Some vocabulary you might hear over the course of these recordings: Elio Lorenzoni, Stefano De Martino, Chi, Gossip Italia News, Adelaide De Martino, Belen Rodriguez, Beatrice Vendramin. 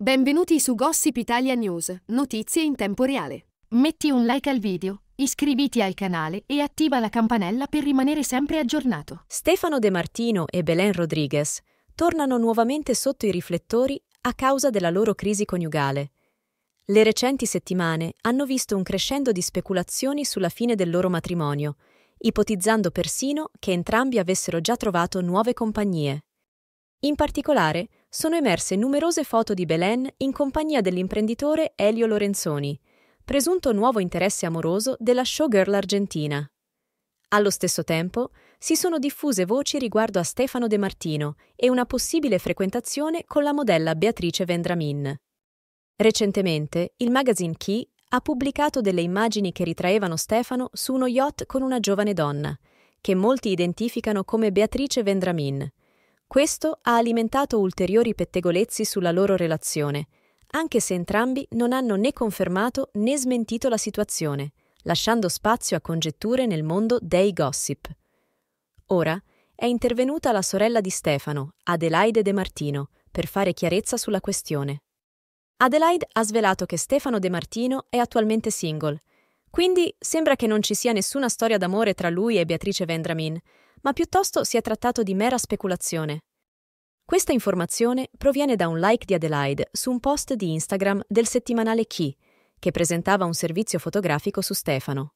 Benvenuti su Gossip Italia News, notizie in tempo reale. Metti un like al video, iscriviti al canale e attiva la campanella per rimanere sempre aggiornato. Stefano De Martino e Belen Rodriguez tornano nuovamente sotto i riflettori a causa della loro crisi coniugale. Le recenti settimane hanno visto un crescendo di speculazioni sulla fine del loro matrimonio, ipotizzando persino che entrambi avessero già trovato nuove compagnie. In particolare, sono emerse numerose foto di Belen in compagnia dell'imprenditore Elio Lorenzoni, presunto nuovo interesse amoroso della showgirl argentina. Allo stesso tempo, si sono diffuse voci riguardo a Stefano De Martino e una possibile frequentazione con la modella Beatrice Vendramin. Recentemente, il magazine Chi ha pubblicato delle immagini che ritraevano Stefano su uno yacht con una giovane donna, che molti identificano come Beatrice Vendramin. Questo ha alimentato ulteriori pettegolezzi sulla loro relazione, anche se entrambi non hanno né confermato né smentito la situazione, lasciando spazio a congetture nel mondo dei gossip. Ora è intervenuta la sorella di Stefano, Adelaide De Martino, per fare chiarezza sulla questione. Adelaide ha svelato che Stefano De Martino è attualmente single, quindi sembra che non ci sia nessuna storia d'amore tra lui e Beatrice Vendramin, ma piuttosto si è trattato di mera speculazione. Questa informazione proviene da un like di Adelaide su un post di Instagram del settimanale Chi, che presentava un servizio fotografico su Stefano.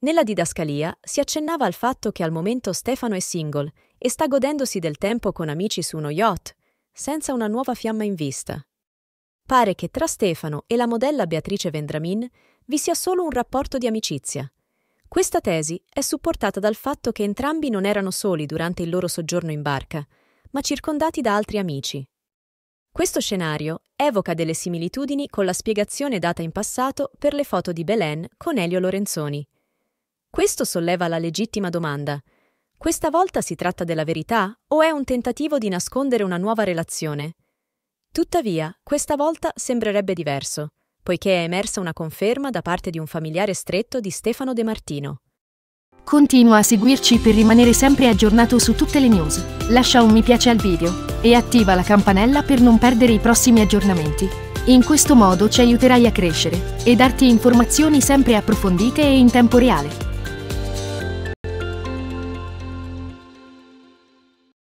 Nella didascalia si accennava al fatto che al momento Stefano è single e sta godendosi del tempo con amici su uno yacht, senza una nuova fiamma in vista. Pare che tra Stefano e la modella Beatrice Vendramin vi sia solo un rapporto di amicizia. Questa tesi è supportata dal fatto che entrambi non erano soli durante il loro soggiorno in barca, ma circondati da altri amici. Questo scenario evoca delle similitudini con la spiegazione data in passato per le foto di Belen con Elio Lorenzoni. Questo solleva la legittima domanda: questa volta si tratta della verità o è un tentativo di nascondere una nuova relazione? Tuttavia, questa volta sembrerebbe diverso, poiché è emersa una conferma da parte di un familiare stretto di Stefano De Martino. Continua a seguirci per rimanere sempre aggiornato su tutte le news. Lascia un mi piace al video e attiva la campanella per non perdere i prossimi aggiornamenti. In questo modo ci aiuterai a crescere e darti informazioni sempre approfondite e in tempo reale.